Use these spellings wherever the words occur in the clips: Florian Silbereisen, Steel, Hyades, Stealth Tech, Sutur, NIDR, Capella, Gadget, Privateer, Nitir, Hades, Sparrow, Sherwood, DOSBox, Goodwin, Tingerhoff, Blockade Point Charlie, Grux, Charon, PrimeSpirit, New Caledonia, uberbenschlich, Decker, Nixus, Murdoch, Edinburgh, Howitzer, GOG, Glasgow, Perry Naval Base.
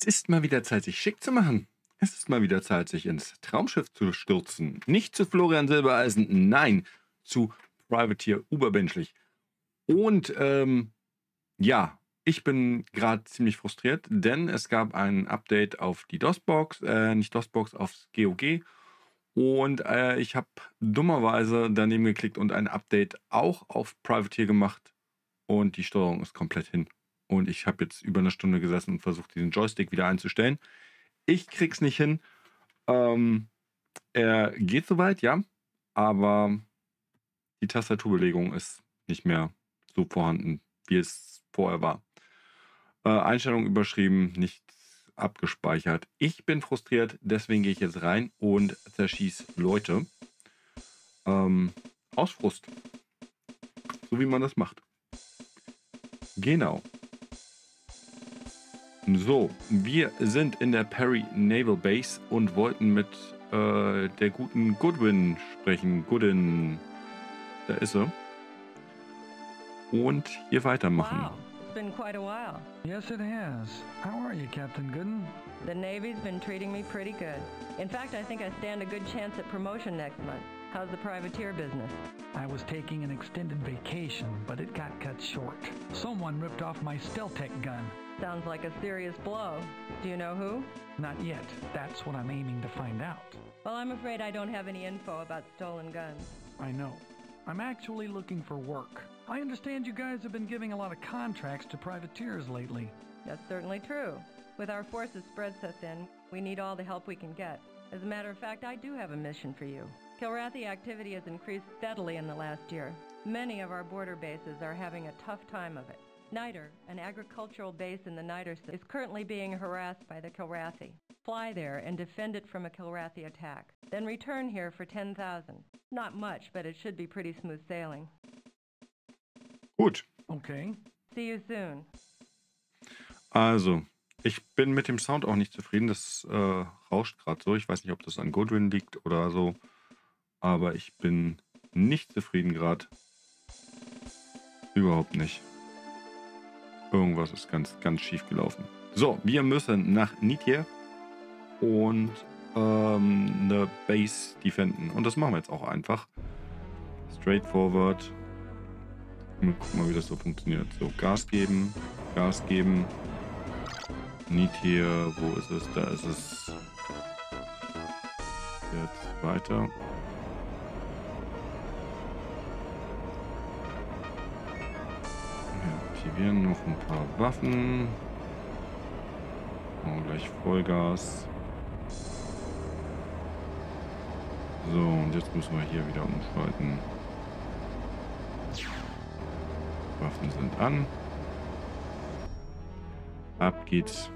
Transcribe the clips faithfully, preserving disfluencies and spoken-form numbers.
Es ist mal wieder Zeit, sich schick zu machen. Es ist mal wieder Zeit, sich ins Traumschiff zu stürzen. Nicht zu Florian Silbereisen, nein, zu Privateer, uberbenschlich. Und ähm, ja, ich bin gerade ziemlich frustriert, denn es gab ein Update auf die DOSBox, äh, nicht DOSBox, aufs G O G. Und äh, ich habe dummerweise daneben geklickt und ein Update auch auf Privateer gemacht. Und die Steuerung ist komplett hin. Und ich habe jetzt über eine Stunde gesessen und versucht, diesen Joystick wieder einzustellen. Ich krieg's nicht hin. Ähm, er geht soweit, ja. Aber die Tastaturbelegung ist nicht mehr so vorhanden, wie es vorher war. Äh, Einstellungen überschrieben, nichts abgespeichert. Ich bin frustriert, deswegen gehe ich jetzt rein und zerschieße Leute. Ähm, aus Frust. So wie man das macht. Genau. So, wir sind in der Perry Naval Base und wollten mit äh, der guten Goodwin sprechen. Goodwin, da ist sie. Und hier weitermachen. Wow, it's been quite a while. Yes, it has. How are you, Captain Gooden? The Navy's been treating me pretty good. In fact, I think I stand a good chance at promotion next month. How's the privateer business? I was taking an extended vacation, but it got cut short. Someone ripped off my Stealth Tech gun. Sounds like a serious blow. Do you know who? Not yet. That's what I'm aiming to find out. Well, I'm afraid I don't have any info about stolen guns. I know. I'm actually looking for work. I understand you guys have been giving a lot of contracts to privateers lately. That's certainly true. With our forces spread so thin, we need all the help we can get. As a matter of fact, I do have a mission for you. Kilrathi activity has increased steadily in the last year. Many of our border bases are having a tough time of it. N I D R, an agricultural base in the N I D R, is currently being harassed by the Kilrathi. Fly there and defend it from a Kilrathi attack. Then return here for ten thousand. Not much, but it should be pretty smooth sailing. Gut. Okay. See you soon. Also, ich bin mit dem Sound auch nicht zufrieden. Das äh, rauscht gerade so. Ich weiß nicht, ob das an Goodwin liegt oder so. Aber ich bin nicht zufrieden gerade. Überhaupt nicht. Irgendwas ist ganz, ganz schief gelaufen. So, wir müssen nach Nitir und ähm, eine Base defenden. Und das machen wir jetzt auch einfach. Straightforward. Wir gucken mal, wie das so funktioniert. So, Gas geben, Gas geben. Nitir, wo ist es? Da ist es. Jetzt weiter. Aktivieren noch ein paar Waffen. Oh, gleich Vollgas. So, und jetzt müssen wir hier wieder umschalten. Waffen sind an. Ab geht's.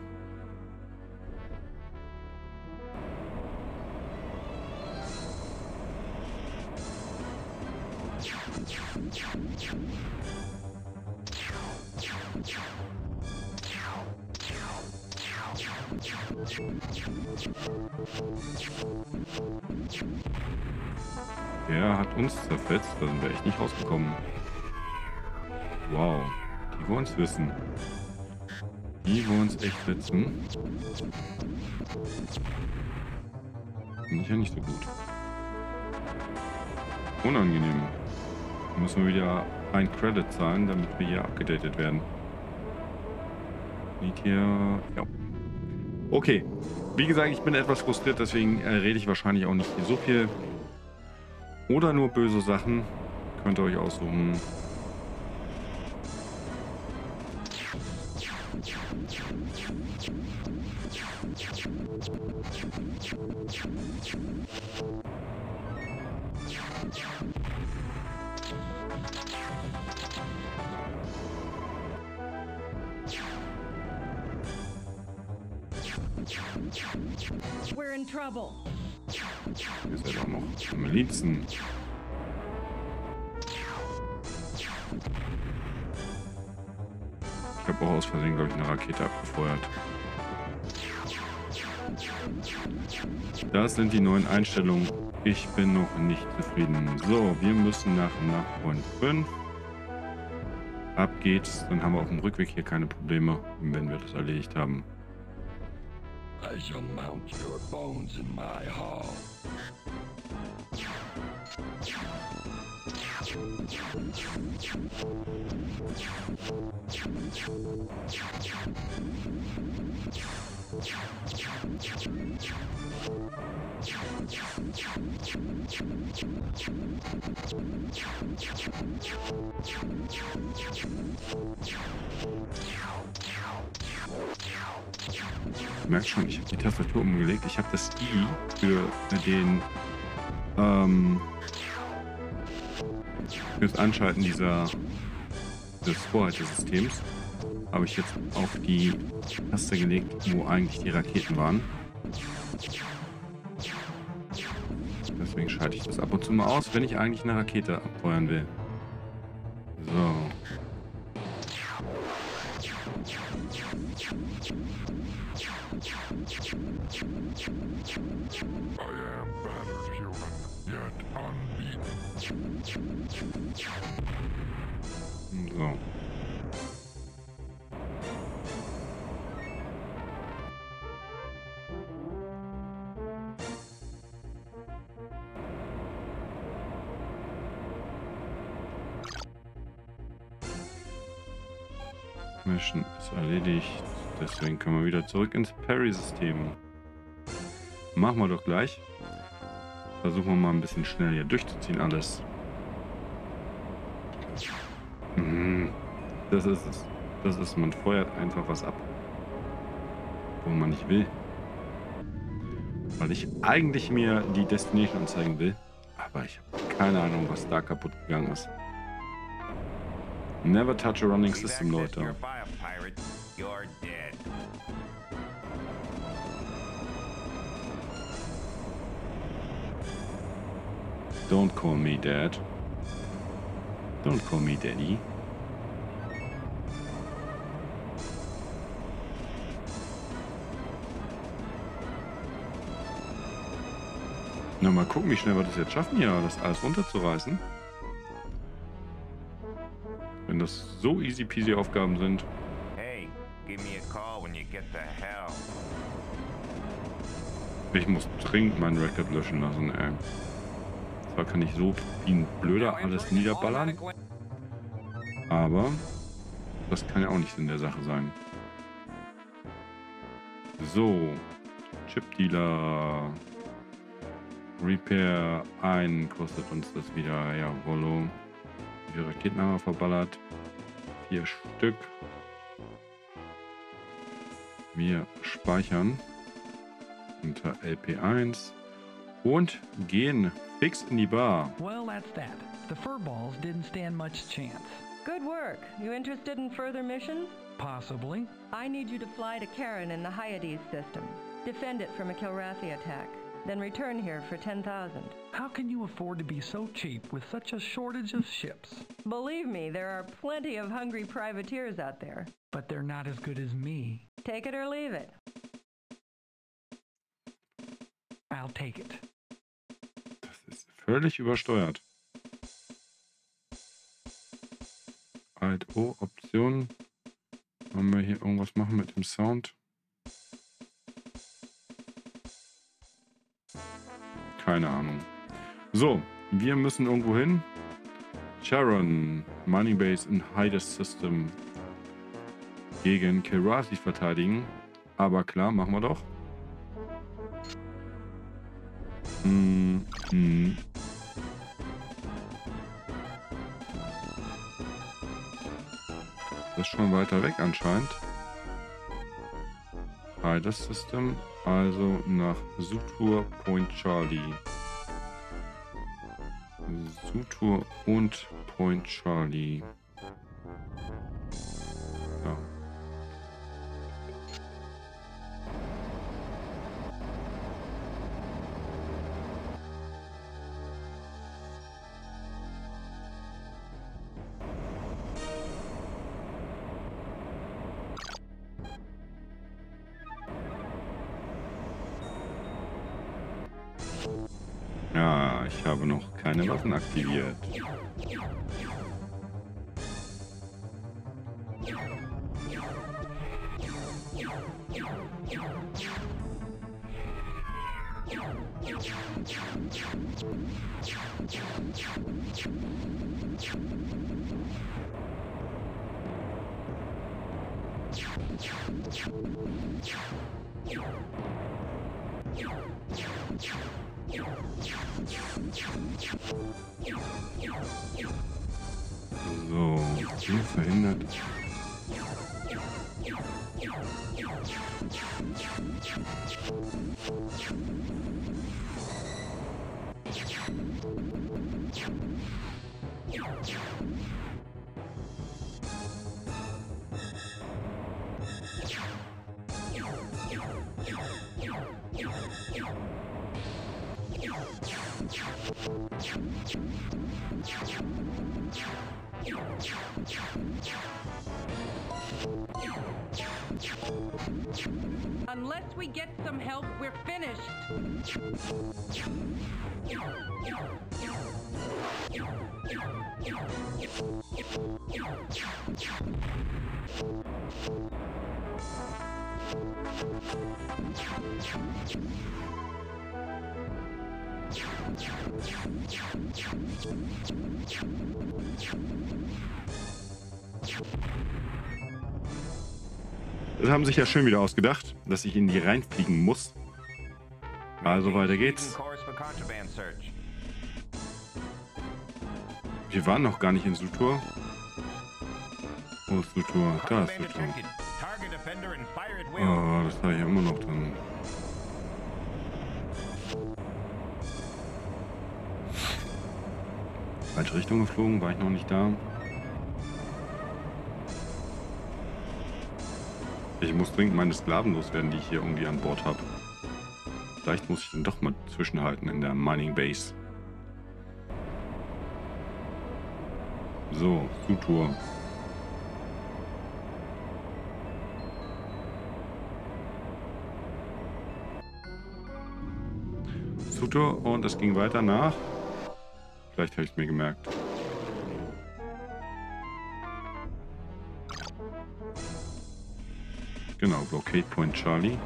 Der hat uns zerfetzt, da sind wir echt nicht rausgekommen. Wow, die wollen es wissen. Die wollen es echt wissen. Finde ich ja nicht so gut. Unangenehm. Müssen wir wieder ein Credit zahlen, damit wir hier abgedatet werden. Nicht hier. Ja. Okay. Wie gesagt, ich bin etwas frustriert, deswegen äh, rede ich wahrscheinlich auch nicht so viel. Oder nur böse Sachen. Könnt ihr euch aussuchen. We're in trouble. Hier seid auch noch Milizen. Ich habe auch aus Versehen, glaube ich, eine Rakete abgefeuert. Das sind die neuen Einstellungen. Ich bin noch nicht zufrieden. So, wir müssen nach Nachbarn fünf. Ab geht's. Dann haben wir auf dem Rückweg hier keine Probleme, wenn wir das erledigt haben. I shall mount your bones in my hall. Merk schon, ich habe die Tastatur umgelegt. Ich habe das I für den ähm, für das Anschalten dieser des Vorhaltesystems habe ich jetzt auf die Taste gelegt, wo eigentlich die Raketen waren. Deswegen schalte ich das ab und zu mal aus, wenn ich eigentlich eine Rakete abfeuern will. So. So. Mission ist erledigt. Deswegen können wir wieder zurück ins Perry-System. Machen wir doch gleich. Versuchen wir mal ein bisschen schnell hier durchzuziehen alles. Das ist es. Das ist, man feuert einfach was ab. Wo man nicht will. Weil ich eigentlich mir die Destination anzeigen will. Aber ich habe keine Ahnung, was da kaputt gegangen ist. Never touch a running system, Leute. Don't call me dad. Don't call me daddy. Na, mal gucken, wie schnell wir das jetzt schaffen, hier das alles runterzureißen. Wenn das so easy peasy Aufgaben sind. Hey, give me a call when you get the hell. Ich muss dringend meinen Record löschen lassen, ey. Zwar kann ich so wie blöder alles niederballern, aber das kann ja auch nicht in der Sache sein. So, Chipdealer. Repair ein kostet uns das wieder, ja, Wollo. Die Raketen haben wir verballert. Vier Stück. Wir speichern unter L P eins und gehen fix in die Bar. Well, that's that. The furballs didn't stand much chance. Good work. You interested in further missions? Possibly. I need you to fly to Charon in the Hyades system. Defend it from a Kilrathi attack. Then return here for ten thousand. How can you afford to be so cheap with such a shortage of ships? Believe me, there are plenty of hungry privateers out there. But they're not as good as me. Take it or leave it. I'll take it. Das ist völlig übersteuert. Alt O, Option. Wollen wir hier irgendwas machen mit dem Sound? Keine Ahnung. So, wir müssen irgendwo hin. Charon, Mining Base in Hades System gegen Kilrathi verteidigen. Aber klar, machen wir doch. Hm, hm. Das ist schon weiter weg anscheinend. Hades System. Also nach Sutur Point Charlie. Sutur und Point Charlie. Ja. Meine Waffen aktiviert. So, hier verhindert. Unless we get some help, we're finished. Das haben sich ja schön wieder ausgedacht, dass ich in die reinfliegen muss. Also weiter geht's. Wir waren noch gar nicht in Sutur. Wo ist Sutur? Da ist Sutur. Oh, das habe ich ja immer noch drin. Falsche Richtung geflogen, war ich noch nicht da. Ich muss dringend meine Sklaven loswerden, die ich hier irgendwie an Bord habe. Vielleicht muss ich dann doch mal zwischenhalten in der Mining Base. So, Sutur. Sutur und es ging weiter nach. Vielleicht habe ich es mir gemerkt. Genau, Blockade Point Charlie.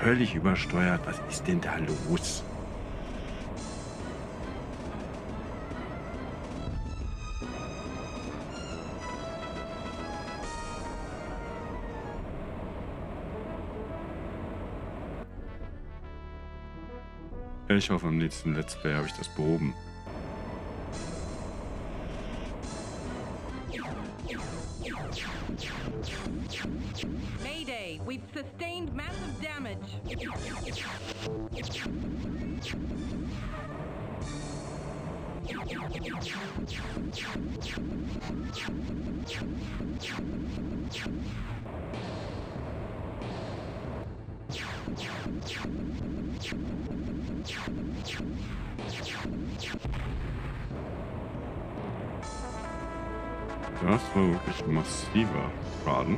Völlig übersteuert. Was ist denn da los? Ich hoffe, im nächsten Let's Play habe ich das behoben. Mayday, we've sustained massive damage. Das war wirklich massiver Schaden.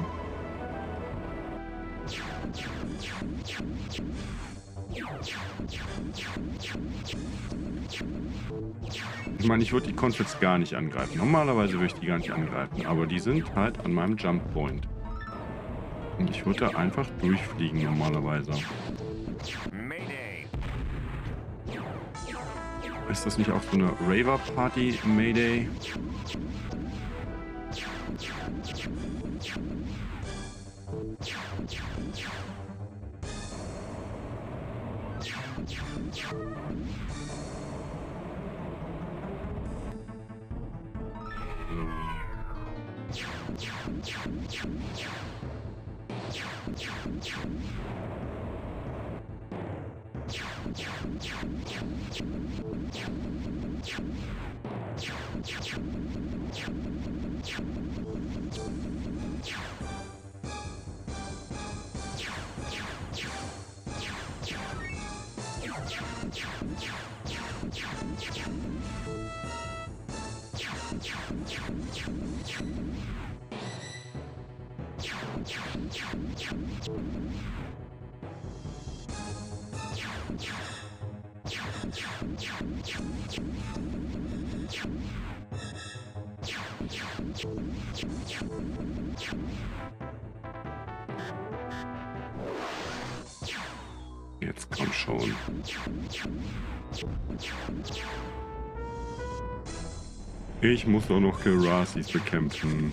Ich meine, ich würde die Cons jetzt gar nicht angreifen. Normalerweise würde ich die gar nicht angreifen, aber die sind halt an meinem Jump Point. Und ich würde da einfach durchfliegen normalerweise. Ist das nicht auch so eine Raver-Party, Mayday? Jetzt komm schon. Ich muss auch noch Kilrathis bekämpfen.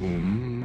Um.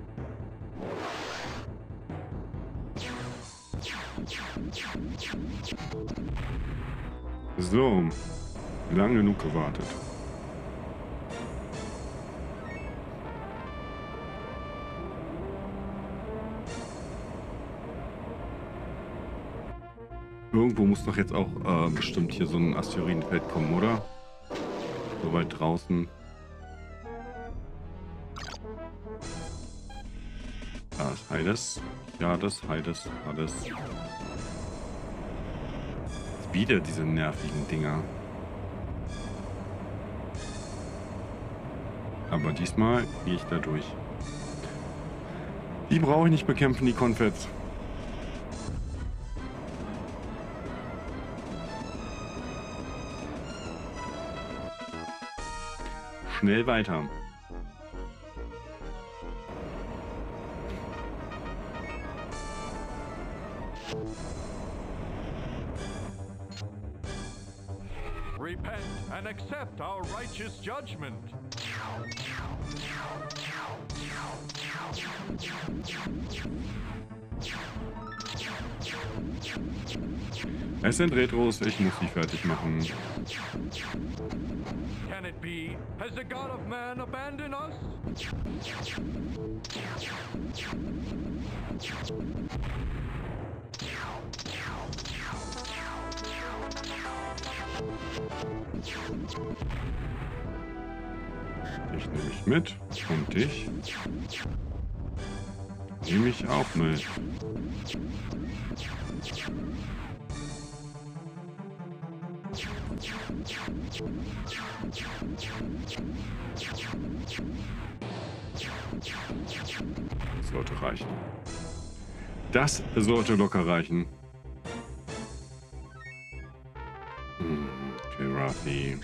So, lang genug gewartet. Irgendwo muss doch jetzt auch äh, bestimmt hier so ein Asteroidenfeld kommen, oder? So weit draußen. Da ist Hyades. Ja, das Hyades, Hyades. Wieder diese nervigen Dinger. Aber diesmal gehe ich da durch. Die brauche ich nicht bekämpfen, die Konfetts. Schnell weiter. Repent and accept our righteous judgment. Es sind Retros, ich muss sie fertig machen. Can it be? Has the God of Man abandoned us? Ich nehme mich mit und dich nehme ich auch mit. Das sollte reichen. Das sollte locker reichen. Kilrathi.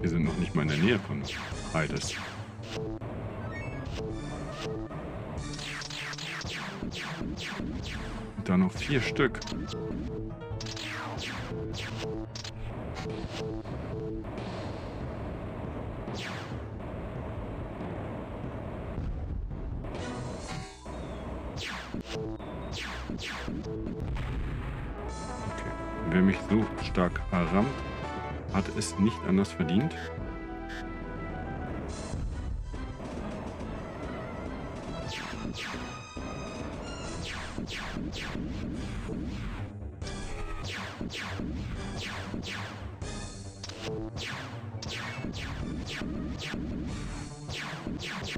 Wir sind noch nicht mal in der Nähe von Hades. Und da noch vier Stück. Wer mich so stark rammt, hat es nicht anders verdient.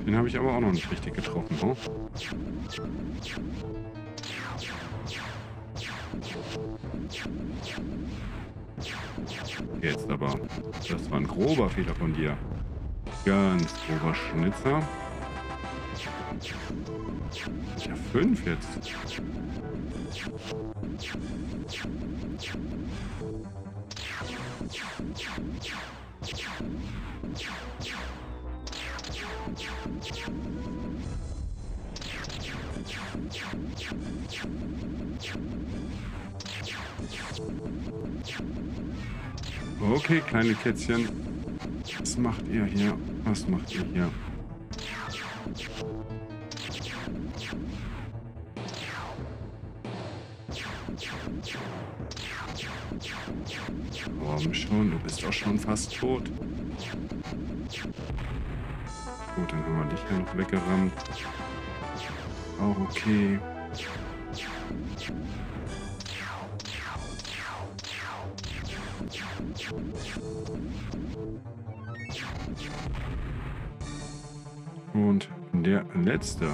Den habe ich aber auch noch nicht richtig getroffen. Oh. Jetzt aber. Das war ein grober Fehler von dir. Ganz grober Schnitzer. Ja, fünf jetzt. Okay, kleine Kätzchen. Was macht ihr hier? Was macht ihr hier? Morgen schon, du bist auch schon fast tot. Gut, dann haben wir dich hier noch weggerammt. Auch okay. Und der letzte.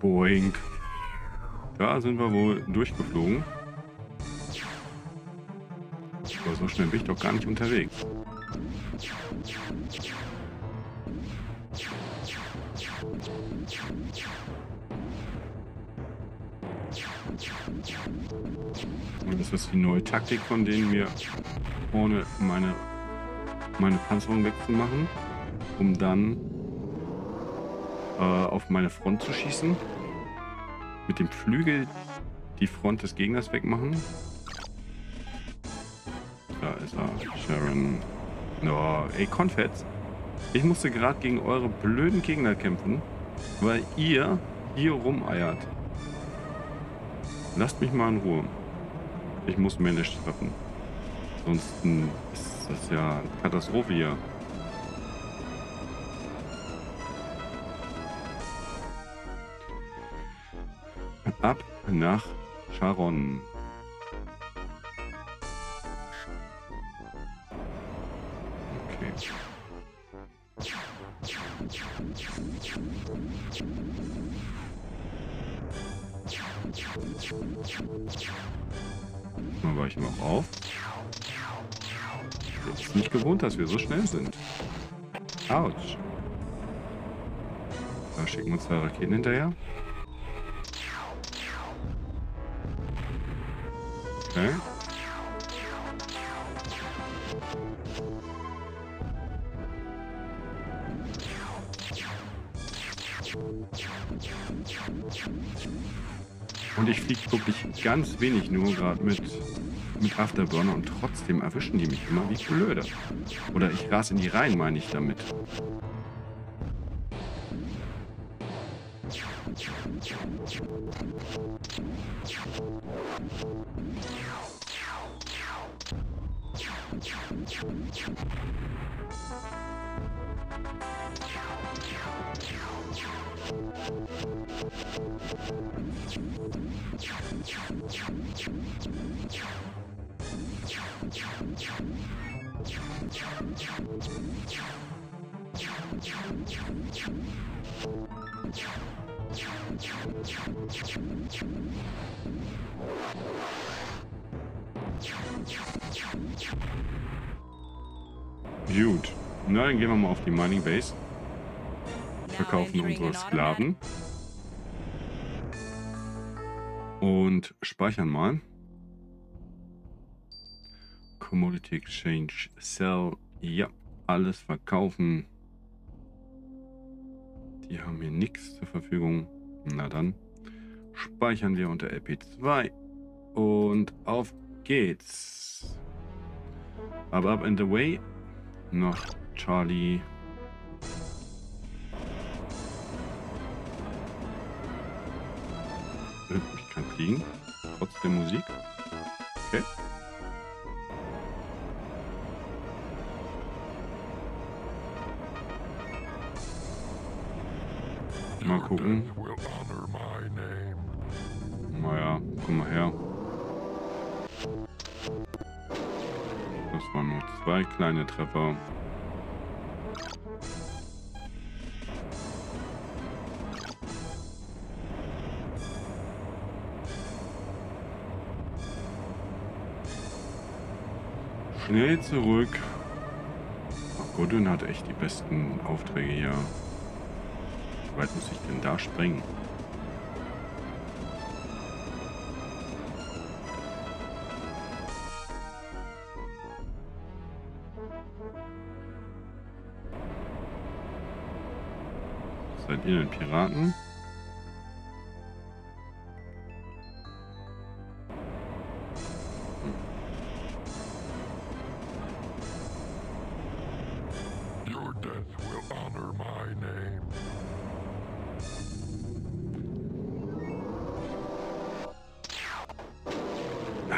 Boing. Da sind wir wohl durchgeflogen. Aber so schnell bin ich doch gar nicht unterwegs. Und das ist die neue Taktik von denen, mir vorne meine, meine Panzerung wegzumachen, um dann äh, auf meine Front zu schießen. Mit dem Flügel die Front des Gegners wegmachen. Da ist er, Charon. No, ey, Konfetts. Ich musste gerade gegen eure blöden Gegner kämpfen, weil ihr hier rumeiert. Lasst mich mal in Ruhe. Ich muss Manage treffen. Ansonsten ist das ja Katastrophe hier. Ab nach Charon. Okay. Mal weichen wir auch auf. Ich bin nicht gewohnt, dass wir so schnell sind. Autsch. Da schicken wir uns zwei Raketen hinterher. Okay. Und ich fliege wirklich ganz wenig nur gerade mit, mit Afterburner und trotzdem erwischen die mich immer wie blöde. Oder ich rase in die Reihen, meine ich damit. Gut, na dann gehen wir mal auf die Mining Base, verkaufen unsere Sklaven und speichern mal. Commodity Exchange, Sell, ja, alles verkaufen. Die haben hier nichts zur Verfügung. Na dann, speichern wir unter L P zwei und auf geht's. Aber up and away nach Charlie. Ich kann fliegen, trotz der Musik. Okay. Mal gucken. Naja, komm mal her. Das waren nur zwei kleine Treffer. Schnell zurück. Ach, Goodwin hat echt die besten Aufträge hier. Wie weit muss ich denn da springen? Seid ihr denn Piraten? Hm.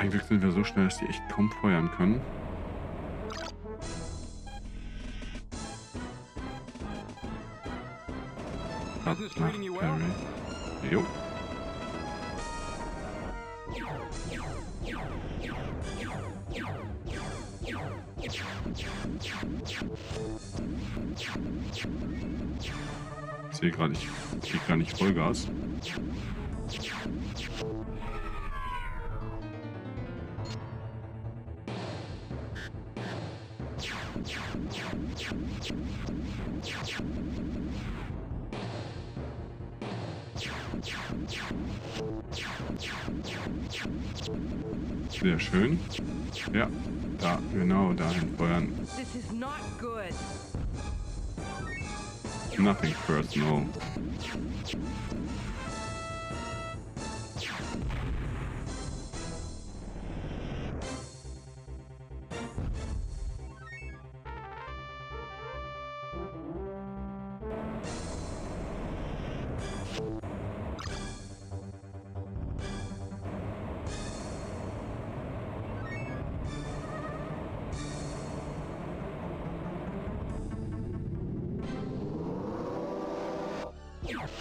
Ein Glück sind wir so schnell, dass die echt kaum feuern können. Ab nach Perry. Jo. Ich sehe gerade nicht, ich kriege gar nicht Vollgas. Sehr schön. Ja, da, genau, dahin feuern. Nothing personal.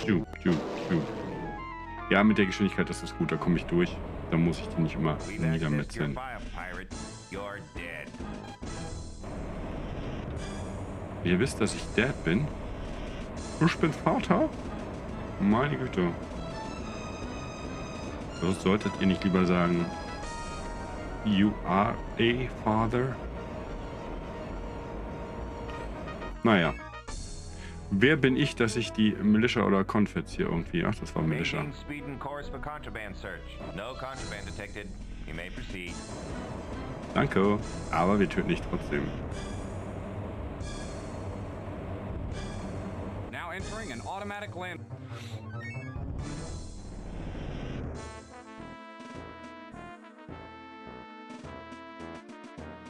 Piu, piu, piu. Ja, mit der Geschwindigkeit ist das gut, da komme ich durch. Da muss ich die nicht immer niedermetzeln. Ihr wisst, dass ich dead bin? Ich bin Vater? Meine Güte. So solltet ihr nicht lieber sagen, you are a father? Naja. Wer bin ich, dass ich die Militia oder Confeds hier irgendwie... Ach, das war Militia. Danke, aber wir töten dich trotzdem.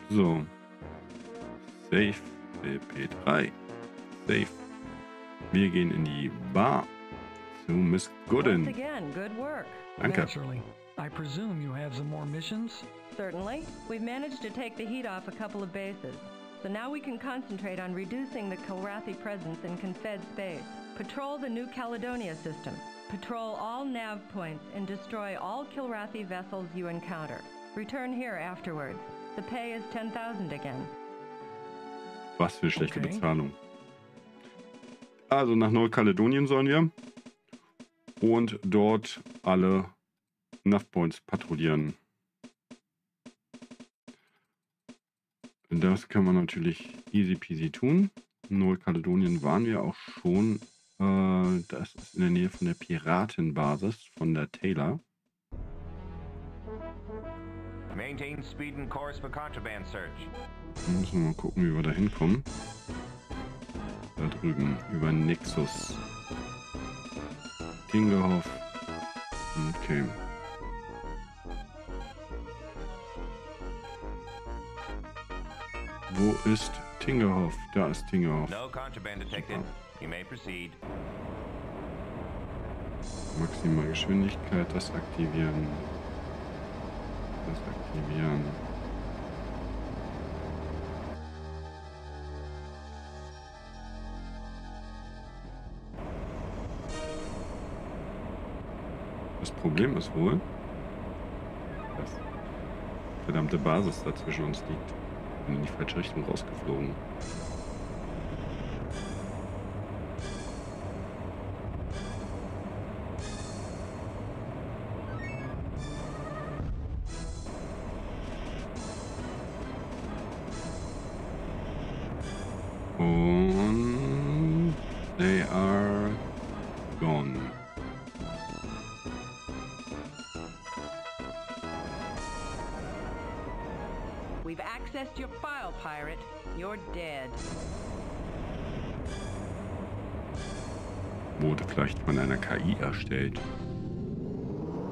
So. Safe. C P drei. Safe. Wir gehen in die Bar zu Miss Goodwin. Danke. I presume you have some more missions? Certainly. We've managed to take the heat off a couple of bases. So now we can concentrate on reducing the Kilrathi presence in Confed space. Patrol the New Caledonia system. Patrol all nav points and destroy all Kilrathi vessels you encounter. Return here afterwards. The pay is ten thousand again. Was für schlechte Bezahlung. Also nach Neukaledonien sollen wir und dort alle Navpoints patrouillieren. Das kann man natürlich easy peasy tun. In Neukaledonien waren wir auch schon. Äh, das ist in der Nähe von der Piratenbasis von der Taylor. Müssen wir mal gucken, wie wir da hinkommen. Da drüben, über Nixus. Tingerhoff. Okay. Wo ist Tingerhoff? Da ist Tingerhoff. Maximal Geschwindigkeit, das aktivieren. Das aktivieren. Das Problem ist wohl, dass die verdammte Basis da zwischen uns liegt. Ich bin in die falsche Richtung rausgeflogen. Und they are gone. We've accessed your file, pirate. You're dead. Wurde vielleicht von einer K I erstellt.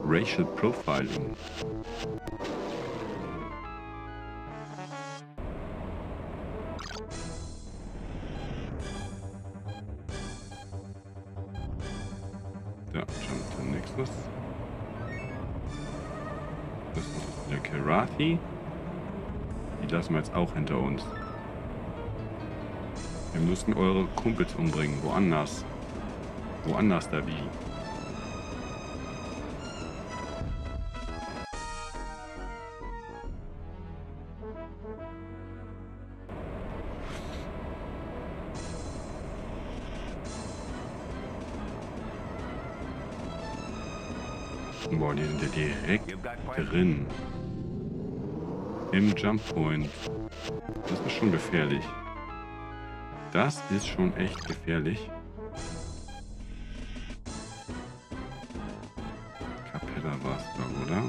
Racial Profiling. Da jumpt der Nexus. Das ist der Kilrathi. Die lassen wir jetzt auch hinter uns. Wir müssen eure Kumpels umbringen. Woanders. Woanders da wie. Boah, die sind ja direkt drin. Im Jump Point. Das ist schon gefährlich. Das ist schon echt gefährlich. Capella war es da, oder?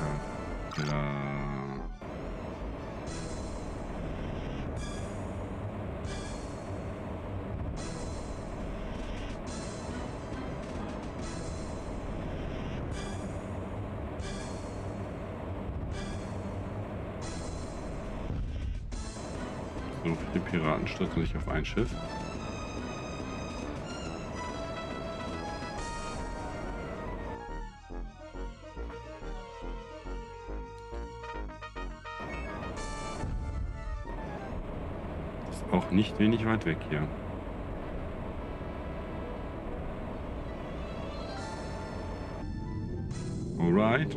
Ja. Capella. Die Piraten stürzen sich auf ein Schiff. Das ist auch nicht wenig weit weg hier. Alright.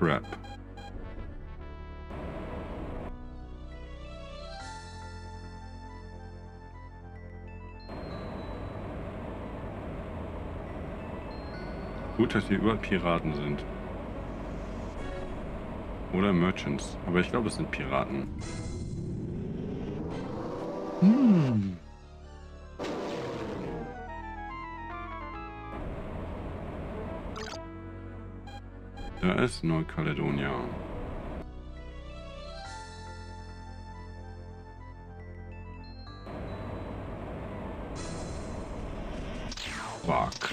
Crab. Gut, dass hier überall Piraten sind. Oder Merchants. Aber ich glaube, es sind Piraten. Hm. Da ist New Caledonia. Fuck.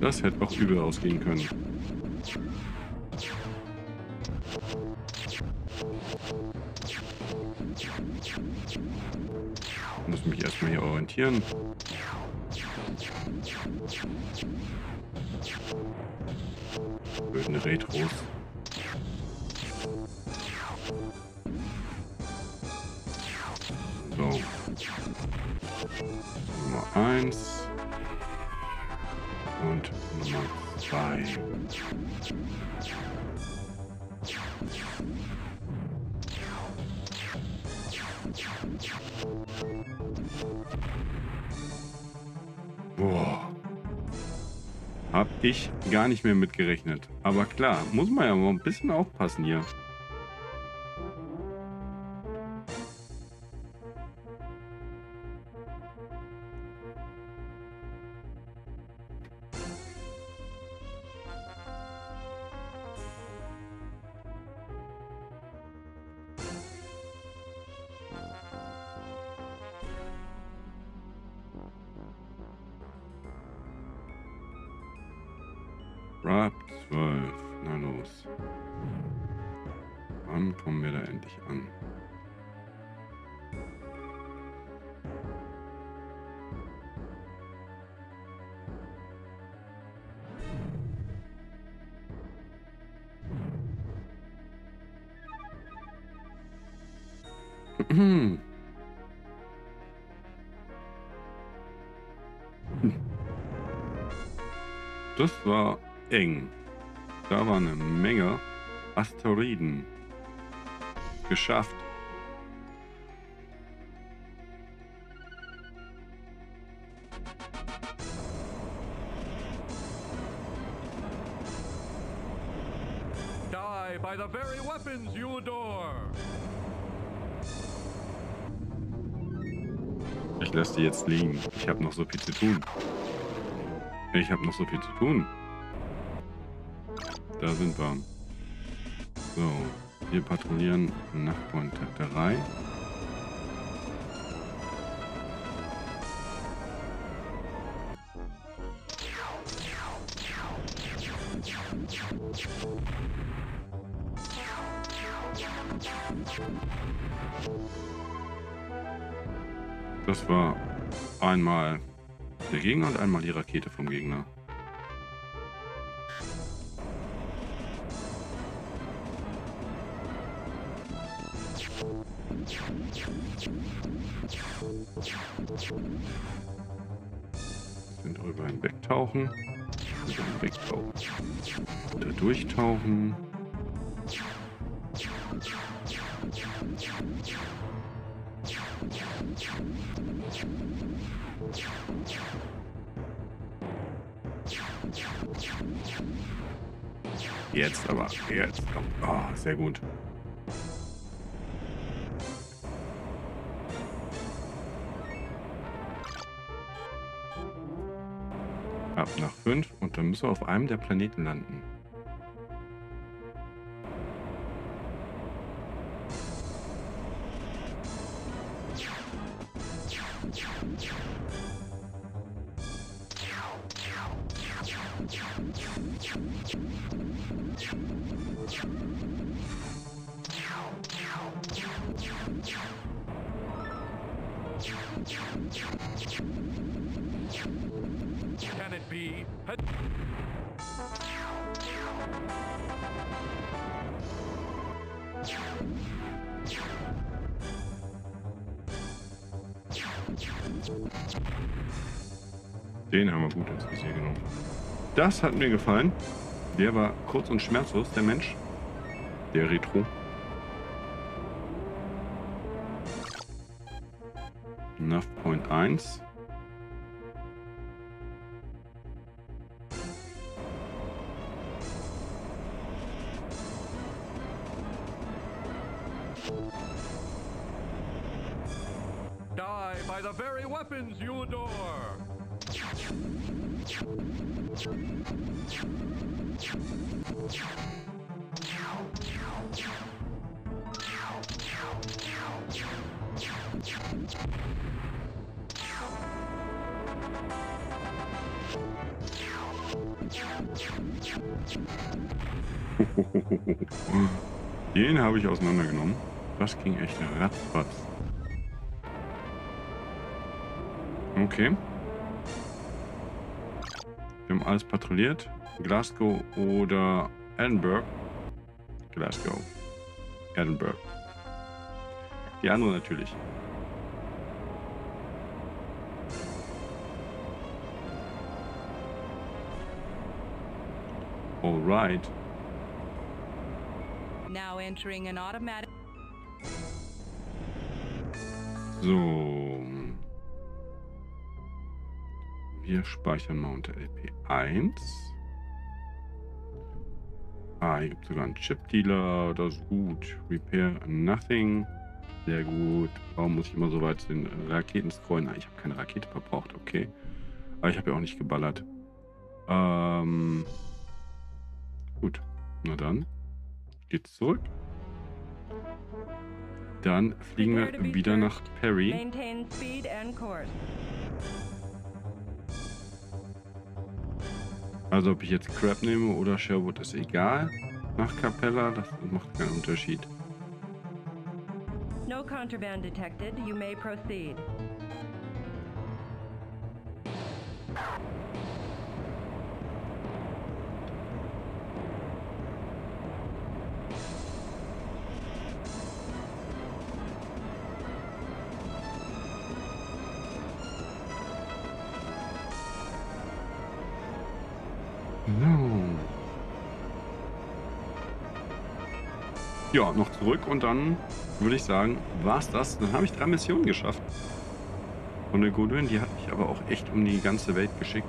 Das hätte auch übel ausgehen können. Ich muss mich erstmal hier orientieren. Blöden Retros. So. Nummer eins. Und Nummer zwei. Boah. Hab ich gar nicht mehr mitgerechnet. Aber klar, muss man ja mal ein bisschen aufpassen hier. Rap zwölf, na los. Wann kommen wir da endlich an? Das war eng. Da war eine Menge Asteroiden. Geschafft. Die by the very weapons you adore. Ich lasse die jetzt liegen. Ich habe noch so viel zu tun. Ich habe noch so viel zu tun. Da sind wir. So. Wir patrouillieren Nachtpoint drei. Das war einmal der Gegner und einmal die Rakete vom Gegner. Dann darüber hinwegtauchen. Hinwegtauchen. Da durchtauchen. Jetzt aber, jetzt kommt. Oh, sehr gut. Ab nach fünf und dann müssen wir auf einem der Planeten landen. Den haben wir gut ins Visier genommen. Das hat mir gefallen. Der war kurz und schmerzlos, der Mensch. Der Retro. Nav-Point eins. Den habe ich auseinandergenommen. Das ging echt ratzfatz. Okay. Wir haben alles patrouilliert. Glasgow oder Edinburgh. Glasgow. Edinburgh. Die andere natürlich. Alright. Now entering an automatic. So. Wir speichern mal unter L P eins. Ah, hier gibt es sogar einen Chip-Dealer. Das ist gut. Repair nothing. Sehr gut. Warum muss ich immer so weit zu den Raketen scrollen? Ah, ich habe keine Rakete verbraucht. Okay. Aber ich habe ja auch nicht geballert. Ähm. Gut. Na dann. Geht's zurück. Dann fliegen wir wieder nach Perry. Also ob ich jetzt Crab nehme oder Sherwood ist egal. Nach Capella, das macht keinen Unterschied. No contraband detected. You may proceed. Ja, noch zurück und dann würde ich sagen, war's das. Dann habe ich drei Missionen geschafft. Und der Goodwin, die hat mich aber auch echt um die ganze Welt geschickt.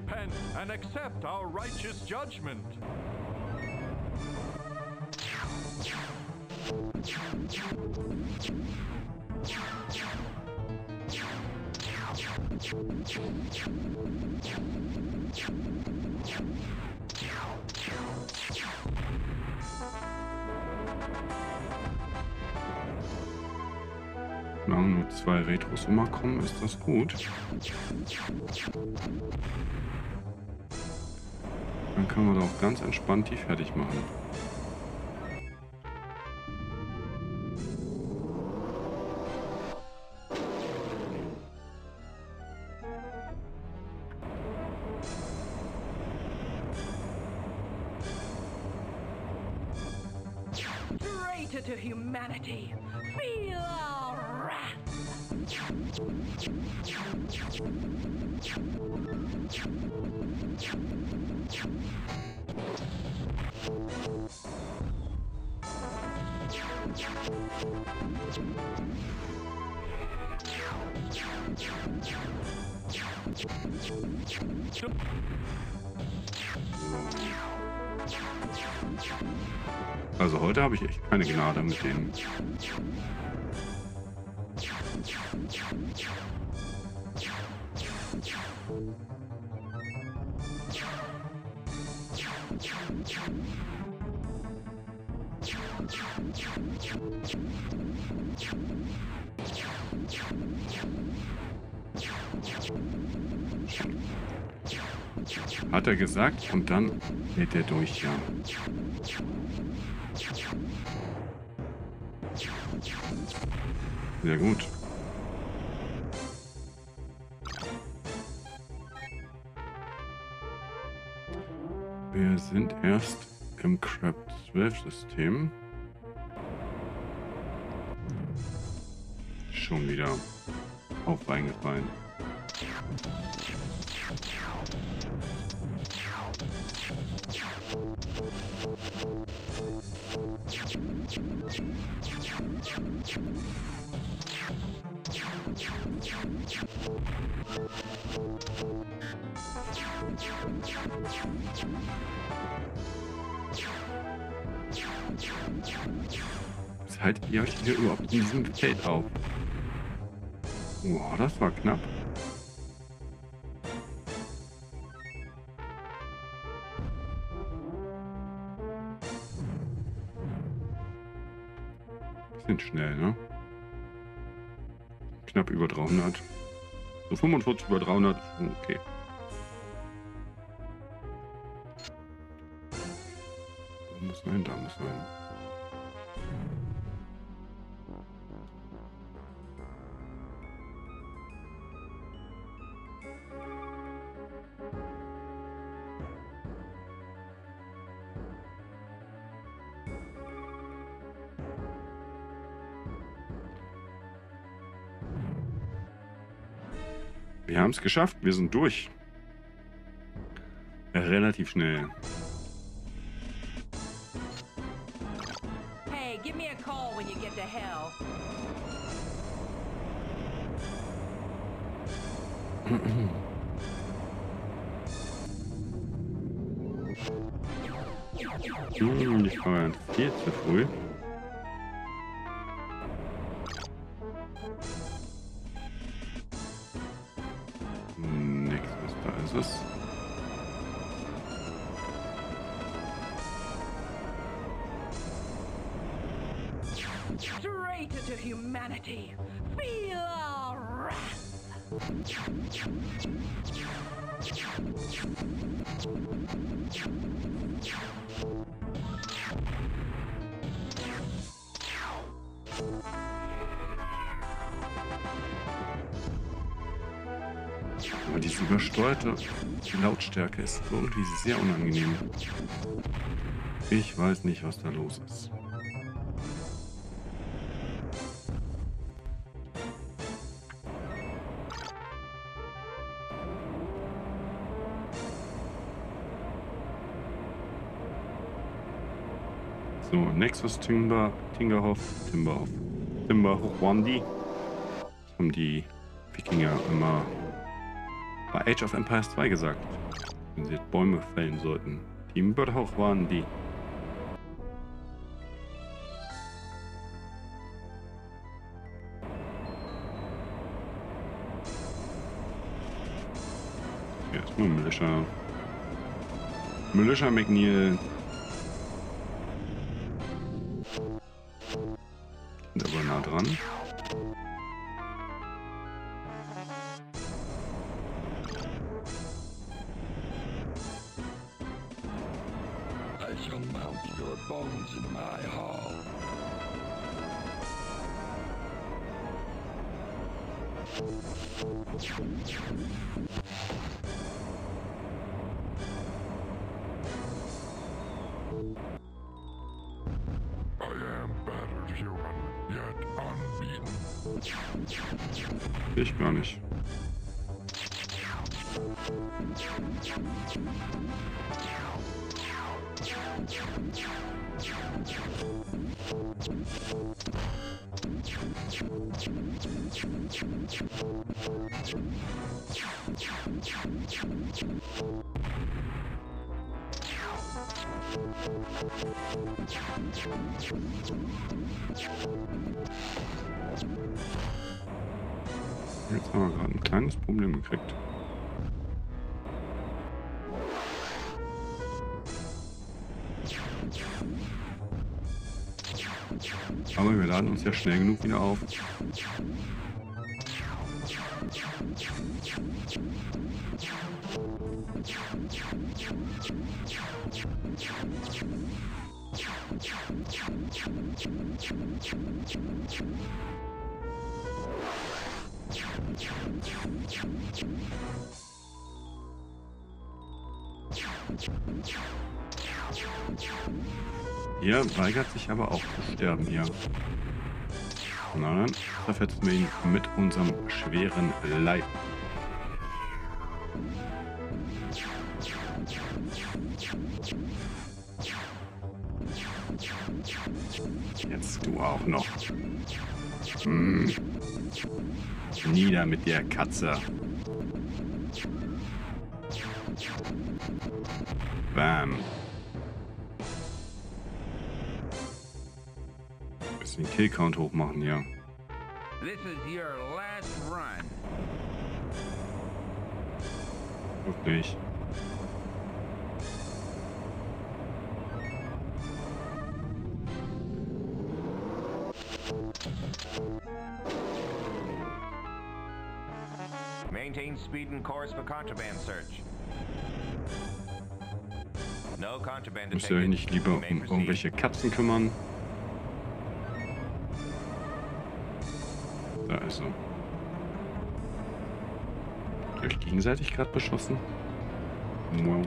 repent and accept our righteous judgment. Solange nur zwei Retros immer kommen, ist das gut. Dann können wir doch ganz entspannt die fertig machen. Also heute habe ich echt keine Gnade mit denen. Hat er gesagt und dann geht er durch, ja. Sehr gut. Wir sind erst im Crab zwölf System. Schon wieder auf eingefallen. Was haltet ihr euch hier überhaupt in diesem Feld auf? Wow, das war knapp. Bisschen schnell, ne? Knapp über dreihundert. So fünfundvierzig über dreihundert, okay. Da muss man hin, da muss man hin. Wir haben es geschafft, wir sind durch. Relativ schnell. Hey, give me a call when you get to hell. Hm, ich war ja viel zu früh. Aber diese übersteuerte Lautstärke ist irgendwie sehr unangenehm. Ich weiß nicht, was da los ist. So, Nixus, Timber, Tingerhoff, Timberhoff, Timber, Hochwandi. Das haben die Wikinger immer bei Age of Empires zwei gesagt, wenn sie jetzt Bäume fällen sollten. Die im Bötthof waren die. Hier ist nur Militia. Militia McNeil. Sind aber nah dran. Ich gar nicht. Jetzt haben wir gerade ein kleines Problem gekriegt. Aber wir laden uns ja schnell genug wieder auf. Er weigert sich aber auch zu sterben hier. Na dann zerfetzen wir ihn mit unserem schweren Leib. Jetzt du auch noch. Hm. Nieder mit der Katze. Bam. Bisschen Killcount hochmachen, ja. This is your last run. Wirklich. Maintain speed and course for contraband search. Müsst ihr euch nicht lieber um irgendwelche Katzen kümmern? Da ist er. Habt ihr euch gegenseitig gerade beschossen? Wow.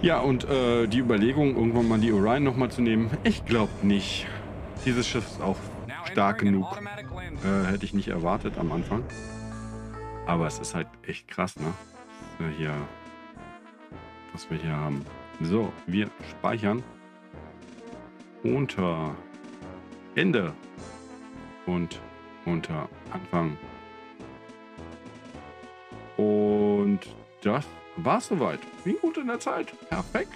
Ja, und äh, die Überlegung, irgendwann mal die Orion nochmal zu nehmen, ich glaube nicht. Dieses Schiff ist auch stark genug. Äh, hätte ich nicht erwartet am Anfang. Aber es ist halt echt krass, ne? Was wir hier, was wir hier haben. So, wir speichern. Unter Ende. Und unter Anfang. Und das war es soweit. Wie gut in der Zeit. Perfekt.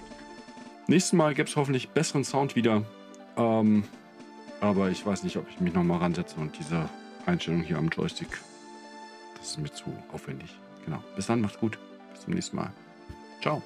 Nächstes Mal gibt es hoffentlich besseren Sound wieder. Ähm, aber ich weiß nicht, ob ich mich nochmal ransetze und diese Einstellung hier am Joystick. Das ist mir zu aufwendig. Genau. Bis dann, macht's gut. Bis zum nächsten Mal. Ciao.